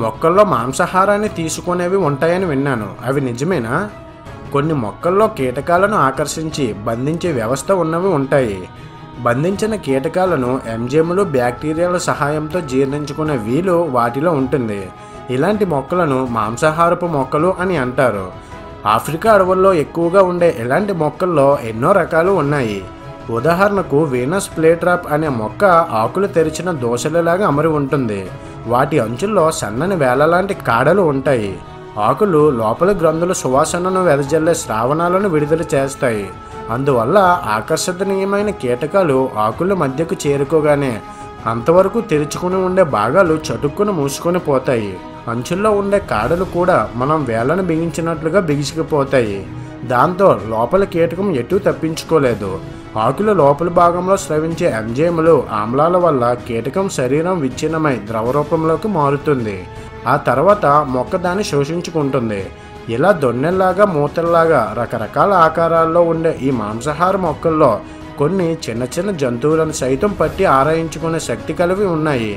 మొక్కల్లో మాంసాహారాన్ని తీసుకునేవి ఉంటాయని విన్నాను, అవి నిజమేనా? కొన్ని మొక్కల్లో కీటకాలను ఆకర్షించి బంధించే వ్యవస్థ ఉన్నవి ఉంటాయి. బంధించిన కీటకాలను ఎంజైములు, బ్యాక్టీరియాల సహాయంతో జీర్ణించుకునే వీలు వాటిలో ఉంటుంది. ఇలాంటి మొక్కలను మాంసాహారపు మొక్కలు అని అంటారు. ఆఫ్రికా అడవుల్లో ఎక్కువగా ఉండే ఇలాంటి మొక్కల్లో ఎన్నో రకాలు ఉన్నాయి. ఉదాహరణకు వీనస్ ప్లేట్రాప్ అనే మొక్క ఆకులు తెరిచిన దోశలలాగా అమరి ఉంటుంది. వాటి అంచుల్లో సన్నని వేలలాంటి కాడలు ఉంటాయి. ఆకులు లోపల గ్రంథుల సువాసనను వెదజల్లే శ్రావణాలను విడుదల చేస్తాయి. అందువల్ల ఆకర్షణీయమైన కీటకాలు ఆకుల మధ్యకు చేరుకోగానే అంతవరకు తెరుచుకుని ఉండే భాగాలు చటుక్కున మూసుకొని పోతాయి. అంచుల్లో ఉండే కాడలు కూడా మనం వేలను బిగించినట్లుగా బిగిసిపోతాయి. దాంతో లోపల కీటకం ఎటు తప్పించుకోలేదు. ఆకుల లోపల భాగంలో స్రవించే ఎంజైములు, ఆమ్లాల వల్ల కీటకం శరీరం విచ్ఛిన్నమై ద్రవరూపంలోకి మారుతుంది. ఆ తర్వాత మొక్క దాన్ని శోషించుకుంటుంది. ఇలా దొన్నెల్లాగా, మూతల్లాగా రకరకాల ఆకారాల్లో ఉండే ఈ మాంసాహార మొక్కల్లో కొన్ని చిన్న చిన్న జంతువులను సైతం పట్టి ఆరాయించుకునే శక్తి కలిగి ఉన్నాయి.